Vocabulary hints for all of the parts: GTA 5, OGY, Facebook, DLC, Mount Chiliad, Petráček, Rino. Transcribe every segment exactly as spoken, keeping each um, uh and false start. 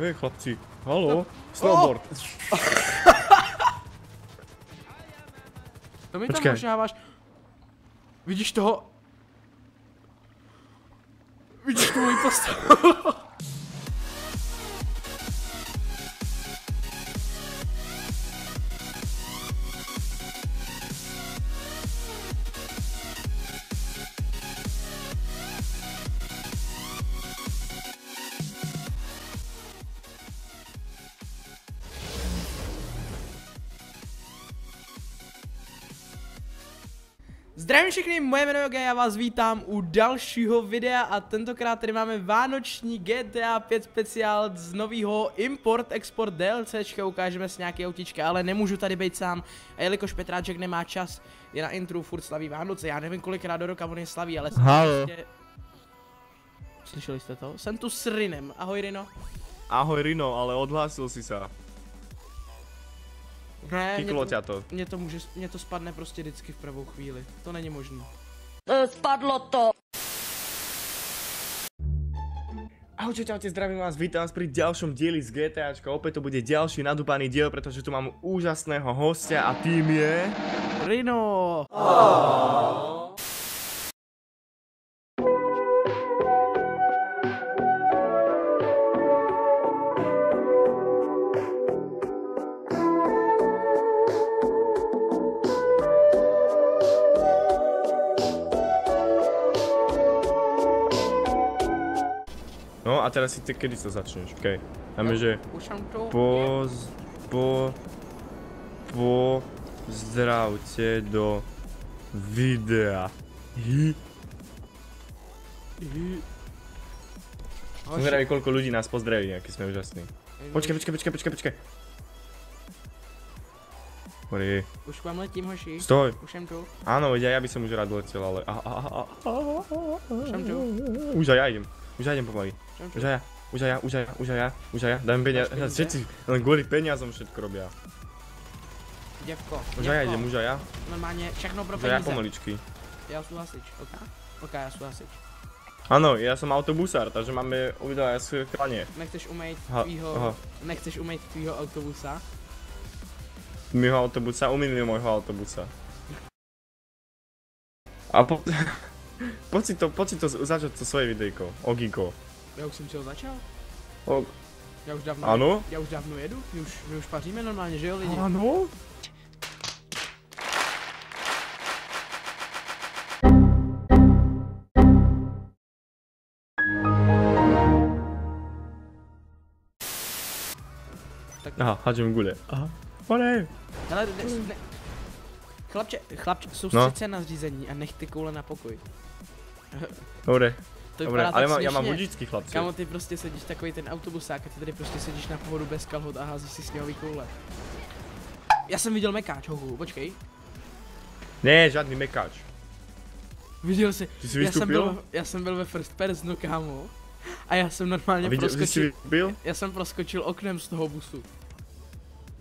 Vy chlapci, haló, snowboard. Oh. To mi tam možnáváš. Vidíš toho? Vidíš tu moji postavu? Zdravím všechny, moje jméno je Yoga, já vás vítám u dalšího videa a tentokrát tady máme vánoční G T A pět speciál z nového Import Export DLCčka, ukážeme si nějaké autička, ale nemůžu tady být sám, a jelikož Petráček nemá čas, je na intru, furt slaví Vánoce, já nevím kolikrát do roka on je slaví, ale... Halo. Jste... Slyšeli jste to? Jsem tu s Rinem, ahoj Rino. Ahoj Rino, ale odhlásil si se. Ne, mě to, mě, to může, mě to spadne prostě vždycky v pravou chvíli, to není možné. Spadlo to! Ahojte, čaute, zdravím vás, vítám vás pri ďalšom dieli z GTAčka, opäť to bude ďalší nadúpaný diel, pretože tu mám úžasného hostia a tým je... Rino! Oh. No a teraz si ty kedy to začneš, okej. Okay. Dáme, že poz, po, po, zdravte do videa. Hi. Hi. Som zvedavý, koľko ľudí nás pozdraví, aký sme úžasní. Počkaj, počkaj, počkaj, počkaj, počkaj. Hori. Už k vám letím, hoši. Stoj. Už sem tu. Áno, ja, ja by som už rád letel, ale... Už sem tu. Už aj ja idem. Už ja idem pomaly. Už aj ja, už aj ja, už aj ja, už aj ja, už aj ja. Dajme peniaze, všetci len kvôli peniazom všetko robia. Devko, už aj ja idem, už aj ja. Normálne, všechno pro peniaze. Už aj ja pomaličky. Ja sú hasič, ok? Ok, ja sú hasič. Áno, ja som autobusár, takže máme uvidela skranie. Nechceš umejť tvýho, nechceš umejť tvýho autobusa? Mýho autobusa? Umýli môjho autobusa. A po... Poď si to, poď si to začať to svoje videjko, Ogiko. Ja už som si ho začal? O... Ja už dávno... Áno? Ja už dávno jedu, my už, my už paříme normálne, že jo lidi? Áno? Tak... Aha, hádžem gule. Aha. Olej! Hele, ne... Chlapče, chlapče, soustřed se na řízení a nech ty koule na pokoj. Dobre, dobre, ale má, ja mám vodičský chlapci. Kámo, ty prostě sedíš takový ten autobusák a ty tady prostě sedíš na pohodu bez kalhot a házíš si sněhový koule. Já jsem viděl mekáč, hohu, počkej. Ne, žádný mekáč. Viděl jsi, ty jsi já, jsem byl, já jsem byl ve first personu, kámo. A já jsem normálně viděl, proskočil, já, já jsem proskočil oknem z toho busu.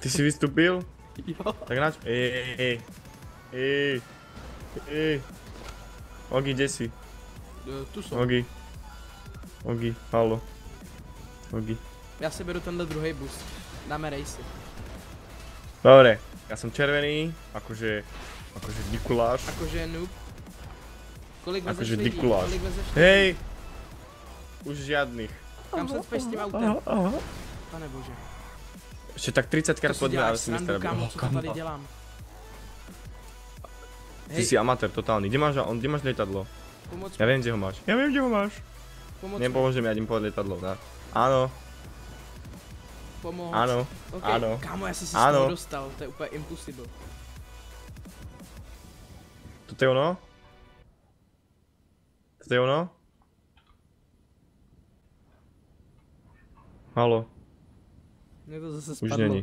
Ty jsi vystupil? Jo. Tak nač... Ej, ej, ej. Ej, ej. Ogi, kde si? Tu som. Ogi. Ogi, halo. Ogi. Ja si beru tenhle druhý bus. Dáme rejsy. Dobre, ja som červený, akože... Akože dikuláš. Akože noob. Kolik vezeš akože lidí? Dikuláš. Kolik vezeš lidí? Hej! Už žiadnych. Kam sa cpeš s tým autem? Pane bože. Ešte tak třicet krát podľa, ale si mister robil. To si děláš srandu, kámo, co to tady dělám? Ty si amatér totálny. Kde máš, kde máš lietadlo? Pomoc. Ja viem, kde ho máš. Ja viem, kde ho máš. Pomoc. Nepomôžem, ja idem povedať lietadlo. Dá. Áno. Pomoc. Áno. Ok, áno. Kámo, ja som si z toho dostal. To je úplne impossible. Toto je ono? Toto je ono? Halo. Mne to zase spadlo. Už není.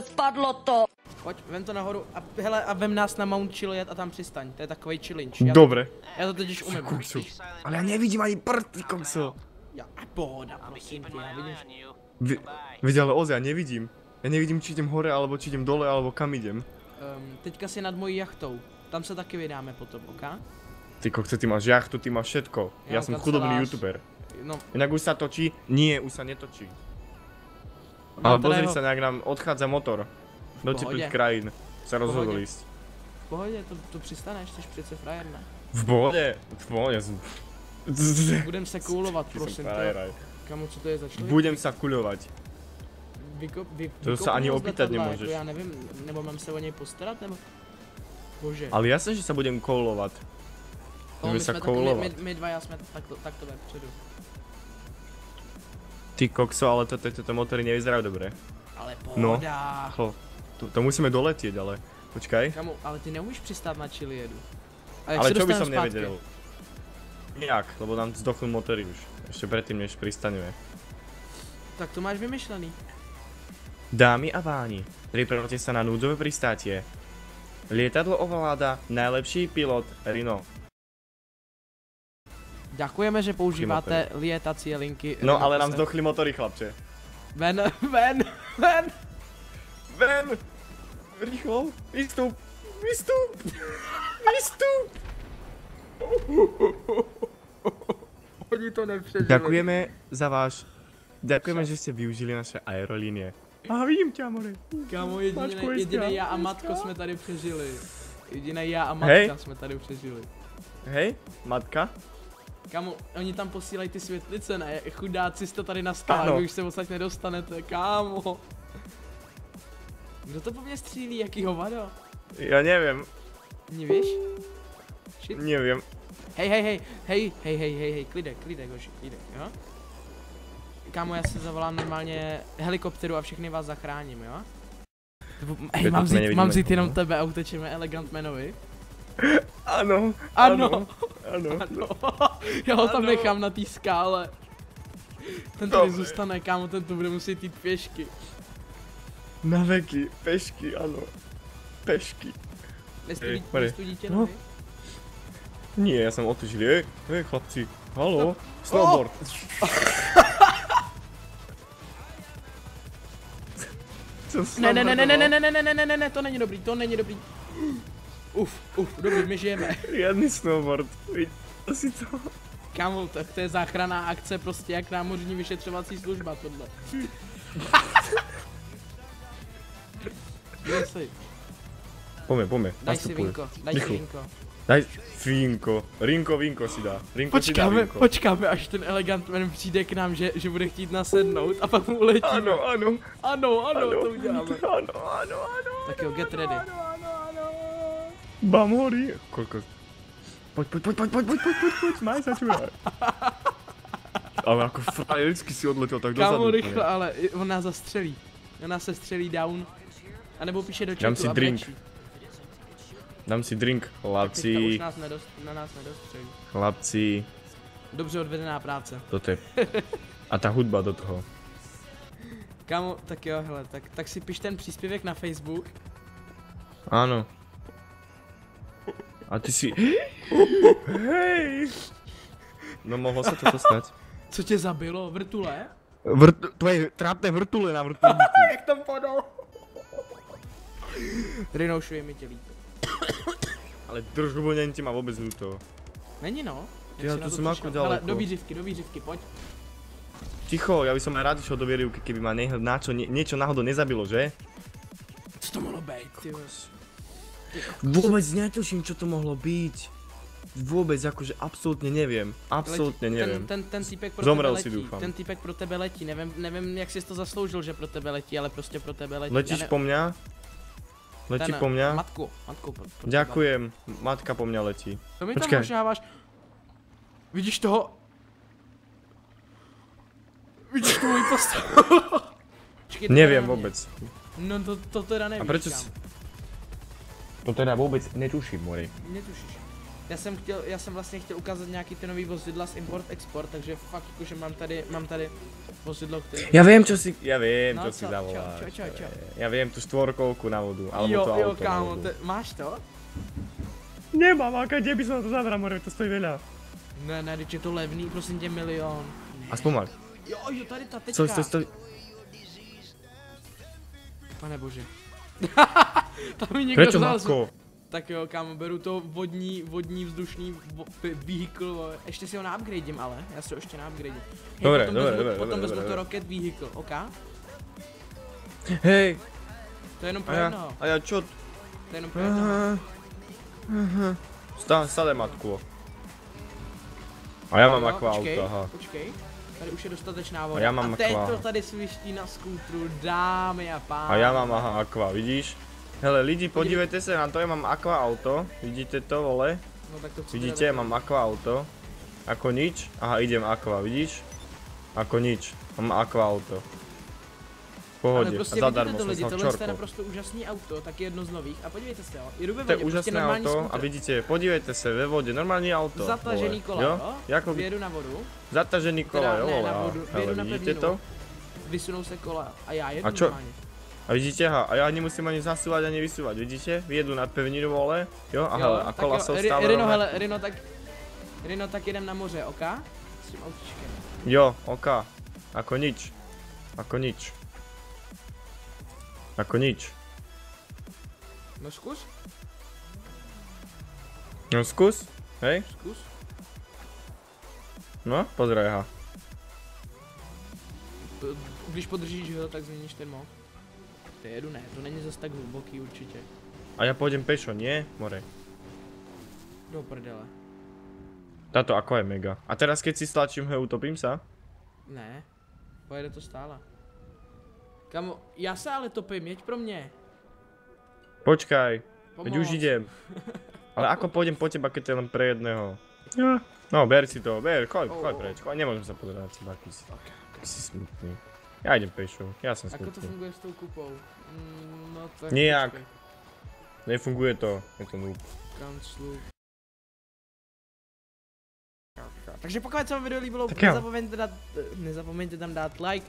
Spadlo to. Pojď, vem to nahoru a, hele, a vem nás na Mount Chiliad a tam přistaň, to je takovej challenge. Já, dobre. Já to totiž umím. Ale já nevidím ani prd, ty kokso. Já, pohoda, prosím tě, já vidíš. Vy, vidí, ale oz, já nevidím. Já nevidím, či jdem hore, alebo či jdem dole, alebo kam jdem. Um, teďka si nad mojí jachtou, tam se taky vydáme potom, ok? Ty kokso, ty máš jachtu, ty máš všetko. Já, já jsem chudobný youtuber. No. Jinak už se točí, nie, už se netočí. Ale pozri sa, nejak nám odchádza motor. Do teplých krajín sa rozhodol ísť. V pohode, tu pristaneš, jsi přece frajer, ne? V pohodě, v pohodě. Budem se kulovat, prosím tě. Kamu, co to je za člověk? Budem se kulovat. To se ani opýtat nemůžeš. Já nevím, nebo mám se o něj postarat, nebo? Bože. Ale jasně, že se budem koulovat. Budeme se koulovat. My dva, já jsme takto vepředu. Ty kokso, ale tyto motory nevyzerají dobré. Ale pohoda. To musíme doletět, ale počkaj. Kamu, ale ty neumíš přistát na Chiliadu. Ale čo by som nevedel? Nejak, lebo nám zdochnú motory už. Ešte predtým, než pristaneme. Tak to máš vymyšlený. Dámy a páni, pripravte sa na núdzové pristátie. Lietadlo ovláda najlepší pilot Rino. Ďakujeme, že používate lietacie linky. No ale nám zdochli motory, chlapče. Ven, ven, ven. Ven. Rýchlo, vystup. Vystup! Vystup! Oni to nepřežili. Ďakujeme za váš... Ďakujeme, že ste využili naše aerolínie. A vidím ťa, more. Kámo, jedinej ja a matka sme tady přežili. Jedinej ja a matka sme tady přežili. Hej, matka? Kámo, oni tam posílají ty světlice, ne? Chudáci jste tady nastáli, vy už se odsaď nedostanete, kámo. Kdo to po mně střílí, jaký hovado? Ja neviem. Nevieš? Shit. Neviem. Hej, hej, hej, hej, hej, hej, hej, hej, klidek, klidek, hoši, klidek, jo? Kámo, ja si zavolám normálne helikopteru a všechny vás zachránim, jo? Hej, mám vzít jenom tebe a utečeme Elegant Manovi. Ano, ano, ano, ano. Ja ho tam nechám na tý skále. Ten tady zůstane, kámo, ten tu bude muset jít pěšky. Na veky, pěšky, ano. Pešky. Nestudíte nohy? Nie, ja som otužil. Ej, ej chlapci, haló, snowboard. Ne, ne, ne, ne, ne, ne, ne, ne, ne, ne, ne, to není dobrý, to není dobrý. Uf, uf, dobrý, my žijeme. Riadný snowboard, vidíte si to? Kámo, tak to je záchranná akce, prostě jak námořní vyšetřovací služba, tohle. Jasný. Pome, pome, nastupuj. Daj si vinko, daj si vinko. Rinko, vinko si dá. Počkáme, počkáme, až ten Elegant Man přijde k nám, že bude chtít nasednout a pak mu uletíme. Ano, ano, ano, ano, to uděláme. Ano, ano, ano, tak jo, get ready. Ano, ano, ano. Bám hory. Kolko. Pojď, pojď, pojď, pojď, pojď, pojď, pojď, pojď, pojď, máj začurat. Ale jako frajelsky si odletěl tak dozadu. Kámo, rychle, ale on nás zastřelí. On nás se střelí down. A nebo píše do chatu a brečí. Dám si drink, chlapci. Na nás nedostřejí. Chlapci. Dobře odvedená práce. To ty. A ta hudba do toho. Kámo, tak jo, hele, tak, tak si piš ten příspěvek na Facebook. Ano. A ty si... Hej! No mohlo se toto stát. Co tě zabilo? Vrtule? Vrt... Tvoje trápné vrtule na vrtulníku. Jak tam padal? Rinoušuje mi tě líp. Ale držubonění ti má vůbec nuto. Není no. Já to jsem jako dělal. Ale do výřivky, do výřivky, pojď. Ticho, já bych som rád šel do výřivky, keby ma něco náhodou nezabilo, že? Co to mohlo být? Vůbec netuším, co to mohlo být. Vůbec, jakože absolutně nevím. Absolutně nevím. Zomrel si doufám. Ten týpek pro tebe letí, nevím, nevím, jak jsi to zasloužil, že pro tebe letí, ale prostě pro tebe letí. Letíš po mně? Letí po mně? Matko, matko, po, po ďakujem, matka po mně letí. To mi tam možnáváš. Vidíš toho? Vidíš tu moji postavu? Nevím vůbec. No to, to teda nevíš. A proč jsi... To teda vůbec netuším, Mori. Netušíš. Já jsem chtěl, já jsem vlastně chtěl ukázat nějaký ty nový vozidla z Import Export, takže fakt jakože mám tady, mám tady vozidlo, které... Já vím, co si, já vím, co si zavoláš. Čo, čo, čo, čo. Já vím, tu štvorkolku na vodu, alebo to auto. Jo, jo, kámo, máš to? Nemám, a kde by som to zabral, more, to stojí veľa. Ne, ne, když je to levný, prosím tě, milion. A zpomal. Jo, jo, tady ta tečka. Co, co, co? Pane bože. Tam mi někdo Prečo, vzal matko? Tak jo, kámo, beru to vodní, vodní, vzdušný vehikl, ještě si ho naupgradím, ale, já si ho ještě naupgradím. Hej, dobré, potom dobré, vezmu, dobré, potom dobré, vezmu dobré. To rocket vehicle, ok? Hej! To je jenom pro jednoho. A já čo? To je jenom pro jednoho. Stále matku. A já mám akvaauto, aha. Počkej, tady už je dostatečná voda. A já mám akva. A teď to tady sviští na skútru, dámy a pánové. A já mám aha akva, vidíš? Hele lidi, podívejte se na to, já mám akvaauto. Vidíte to, vole? No, tak to vidíte, mám akvaauto. Ako nič, aha idem akva, vidíš? Ako nič, mám akvaauto. Pohodě, ale prostě a zadarmo jsem snad čorku. Tohle je naprosto úžasný auto, tak jedno z nových. A podívejte se, jo, jedu ve vodě, to je úžasné prostě auto skúter. A vidíte, podívejte se, ve vodě, normální auto. Zatažený kola, jo? Jako vyjedu na vodu. Zatažený kola, teda, jo, ne, na vodu, ale na vidíte pevninu, to? Vysunou se kola a já jedu a čo? Normálně. A vidíte, ha, a já nemusím ani zasúvať, ani vysúvať, vidíte? Vyjedu na pevninu, vole, jo, a jo, hele, a kola jsou stále Rino, hele, Rino, tak, Rino, tak jedem na moře, oka? S tím autíčkem. Jo, oka, ako nič, ako nič. Ako nič. No skús? No skús, hej? Skús. No, pozraj ho. Když podržíš ho, tak změníš ten mod. To jedu, ne, to není zase tak hluboký určitě. A já pôjdem pešo, nie? More. Do prdele. Táto ako je mega. A teraz keď si stlačím ho, utopím sa? Ne, pojede to stále. Kamo, já se ale topím, jeď pro mě. Počkaj, teď už idem. Ale ako pôjdem po teba, keď to je len pre jedného? No, ber si to, ber, choď, choď preč, choď, nemôžem sa pozerať, aký si, aký si smutný. Ja idem pešo, ja som smutný. Ako to funguje s tou kupou? No tak, počkaj. Nijak, nefunguje to, je to noob. Takže pokud se vám video líbilo, nezapomeňte, dát, nezapomeňte tam dát like.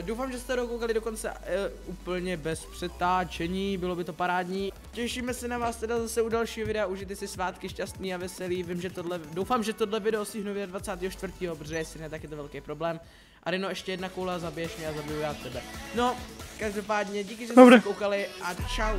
Doufám, že jste dokoukali dokonce e, úplně bez přetáčení, bylo by to parádní. Těšíme se na vás teda zase u dalšího videa, užijte si svátky šťastný a veselý. Vím, že tohle, doufám, že tohle video stihnu vydat dvacátého čtvrtého, protože jestli ne, tak je to velký problém. A Rino, ještě jedna koula, zabiješ mě a zabiju já tebe. No, každopádně díky, že jste koukali a čau.